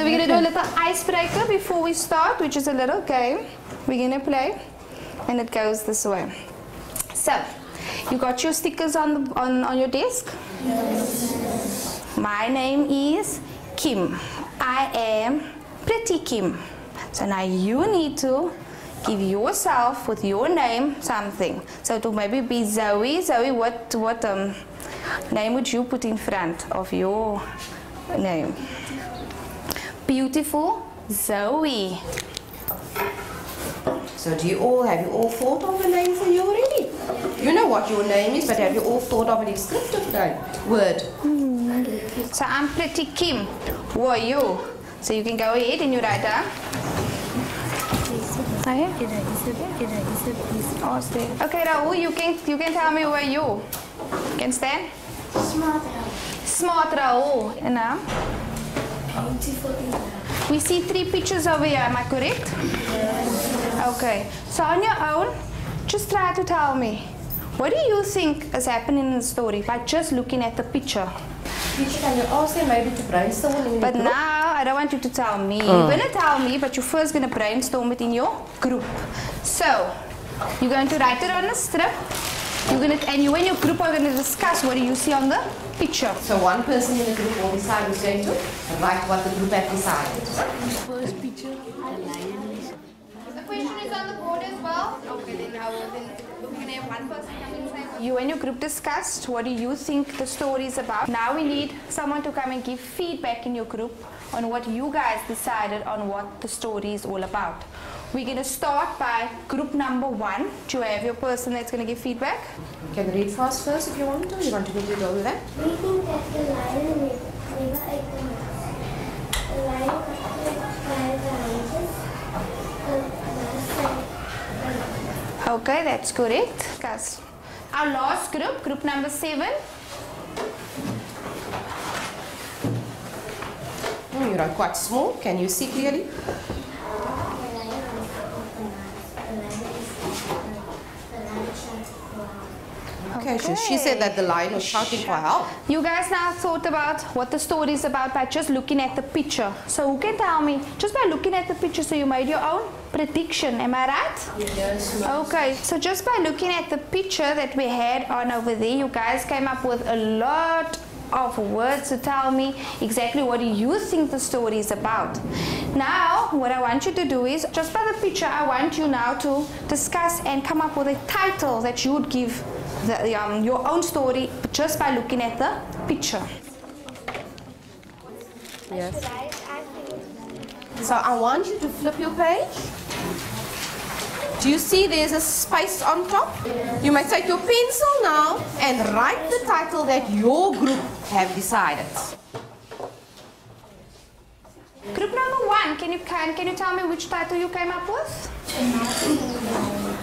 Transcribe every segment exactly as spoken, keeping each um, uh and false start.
So we're going to do a little icebreaker before we start, which is a little game we're going to play, and it goes this way. So, you got your stickers on, the, on, on your desk? Yes. My name is Kim. I am Pretty Kim. So now you need to give yourself with your name something. So it will maybe be Zoe. Zoe, what, what um, name would you put in front of your name? Beautiful Zoe. So do you all, have you all thought of a name for you already? You know what your name is, but have you all thought of a descriptive name? Word. Mm. So I'm Pretty Kim. Who are you? So you can go ahead and you write down. Okay, Rahul, you can you can tell me where you can stand. Smart Rahul. Smart Rahul. And now? Beautiful. We see three pictures over here, am I correct? Yes. Okay. So on your own, just try to tell me, what do you think is happening in the story by just looking at the picture? Can you also maybe to brainstorm? But now I don't want you to tell me. Oh. You're gonna tell me, but you're first gonna brainstorm it in your group. So you're going to write it on a strip. You're gonna and you and your group are gonna discuss what do you see on the picture. So one person in the group will decide who's going to write what the group have decided. First picture. The question is on the board as well. Okay, then I will then we're gonna have one person come in. You and your group discussed what do you think the story is about. Now we need someone to come and give feedback in your group on what you guys decided on what the story is all about. We're going to start by group number one. Do you have your person that's going to give feedback? You can read fast first if you want to. You want to go with that? We think that the lion never ate the mouse. The lion got killed by the hunter. Okay, that's correct. Discuss. Our last group, group number seven. Oh, you are quite small. Can you see clearly? Okay, okay. So she said that the lion was shouting for help. You guys now thought about what the story is about by just looking at the picture. So who can tell me, just by looking at the picture, so you made your own prediction, am I right? Yes. Okay, so just by looking at the picture that we had on over there, you guys came up with a lot of words to tell me exactly what do you think the story is about. Now, what I want you to do is, just by the picture, I want you now to discuss and come up with a title that you would give the, um, your own story just by looking at the picture. Yes. So I want you to flip your page. Do you see there's a space on top? You may take your pencil now and write the title that your group have decided. Group number one, can you, can, can you tell me which title you came up with?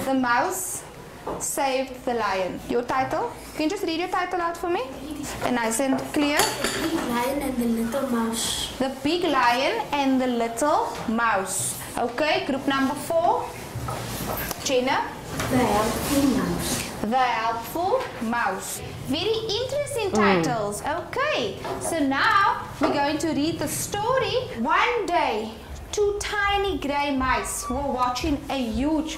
The mouse saved the lion. Your title? Can you just read your title out for me? And I said clear. The big lion and the little mouse. The big lion and the little mouse. Okay, group number four. Jenna. The helpful mouse. The helpful mouse. Very interesting titles. Mm. Okay, so now we're going to read the story. One day, two tiny grey mice were watching a huge,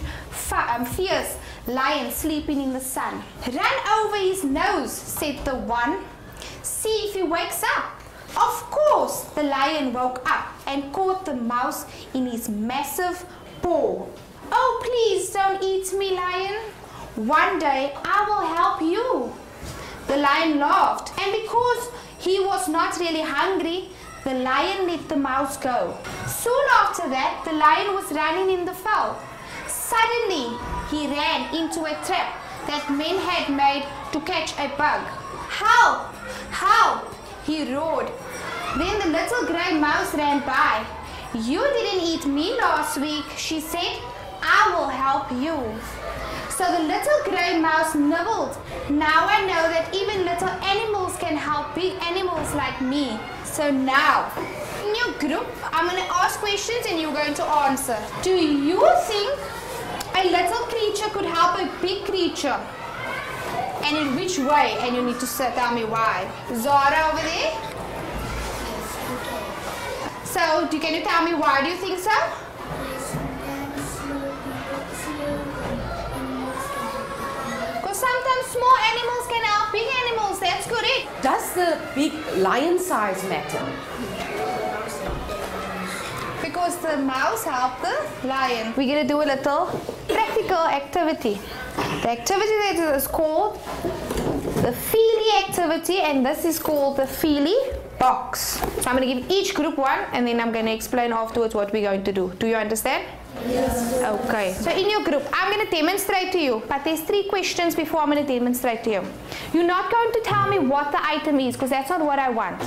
um, fierce lion sleeping in the sun. Run over his nose, said the one. See if he wakes up. Of course, the lion woke up and caught the mouse in his massive paw. Oh, please don't eat me, lion. One day I will help you. The lion laughed, and because he was not really hungry, the lion let the mouse go. Soon after that, the lion was running in the field. Suddenly, he ran into a trap that men had made to catch a bug. Help! Help! He roared. Then the little grey mouse ran by. You didn't eat me last week, she said. I will help you. So the little grey mouse nibbled. Now I know that even little animals can help big animals like me. So now, in your group, I'm going to ask questions and you're going to answer. Do you think a little creature could help a big creature? And in which way? And you need to tell me why. Zara over there? So, do, can you tell me why do you think so? Because sometimes small animals can help big animals. That's good. It. Does the big lion size matter? Because the mouse helped the lion. We're going to do a little practical activity. The activity that is called the feelie activity, and this is called the feelie box. So I'm going to give each group one, and then I'm going to explain afterwards what we're going to do. Do you understand? Yes. Okay. So in your group, I'm going to demonstrate to you, but there's three questions before I'm going to demonstrate to you. You're not going to tell me what the item is, because that's not what I want.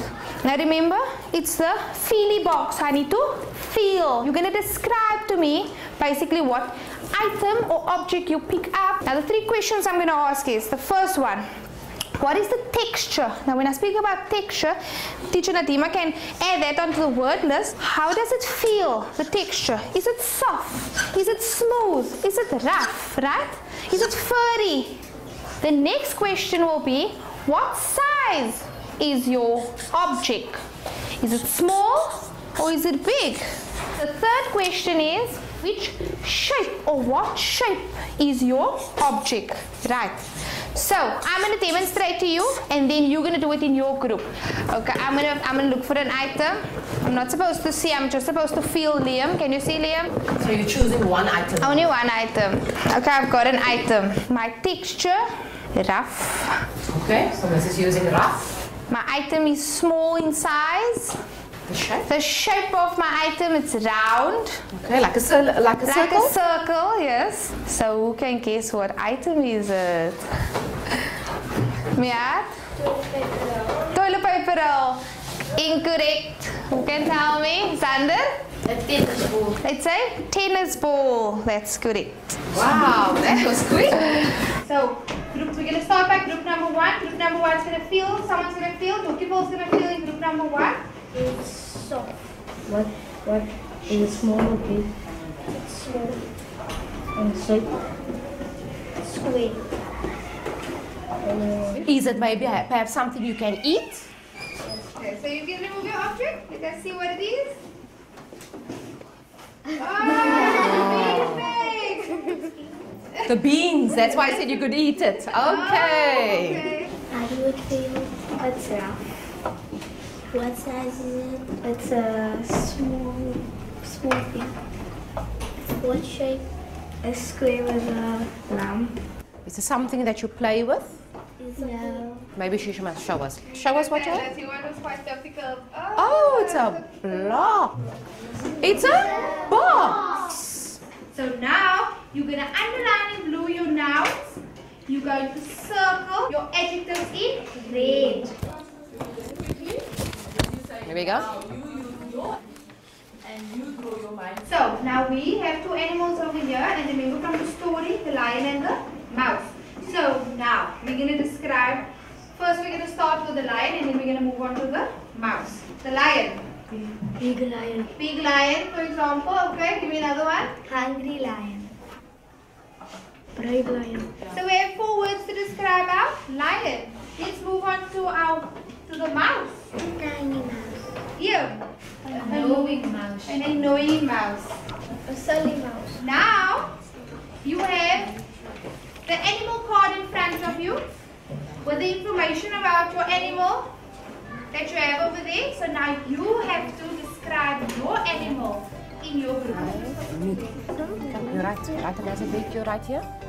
Now remember, it's the feelie box. I need to feel. You're going to describe to me basically what item or object you pick up. Now the three questions I'm going to ask is, the first one, what is the texture? Now when I speak about texture, teacher Nadima can add that onto the word list. How does it feel, the texture? Is it soft? Is it smooth? Is it rough, right? Is it furry? The next question will be, what size is your object? Is it small or is it big? The third question is, which shape or what shape is your object, right? So I'm going to demonstrate to you, and then you're going to do it in your group. Okay, I'm going to I'm going to look for an item. I'm not supposed to see. I'm just supposed to feel. Liam, can you see, Liam? So you're choosing one item. Only one item. Okay, I've got an item. My texture, rough. Okay, so this is using rough. My item is small in size. The shape? The shape of my item, it's round. Okay, like a, like a like circle? Like a circle, yes. So who can guess what item is it? Mia? Toilet paper roll. Toilet paper roll. Incorrect. Who can tell me? Zander? A tennis ball. It's a tennis ball. That's correct. Wow, that was quick. So, groups, we're going to start by group number one. Group number one is going to feel, someone's going to feel, Toki Ball's going to feel in group number one. It's soft. What? What? Is it small or big? It's small. And shape? Square. Is it maybe perhaps something you can eat? Okay, so you can remove your object. You can see what it is. Oh, no. Big thing. The beans. That's why I said you could eat it. Okay. Oh, okay. How do you feel? It's rough. What size is it? It's a small, small thing. What shape? A square with a lump. Is it something that you play with? No. Maybe she should show us. Show us what you have. Oh, it's a block. It's a box. So now you're going to underline in blue your nouns. You're going to circle your adjectives in red. Here we go. So now we have two animals over here, and remember from the story, the lion and the mouse. So now we're going to describe. First we're going to start with the lion, and then we're going to move on to the mouse. The lion. Big lion. Big lion, for example. Okay, give me another one. Hungry lion. Brave lion. So we have four words to describe our lion. Let's move on to our to the mouse. Tiny mouse. Yeah. A knowing mouse. An annoying mouse. A silly mouse. Now, you have the animal card in front of you with the information about your animal that you have over there. So now you have to describe your animal in your group. You're right. You're right here.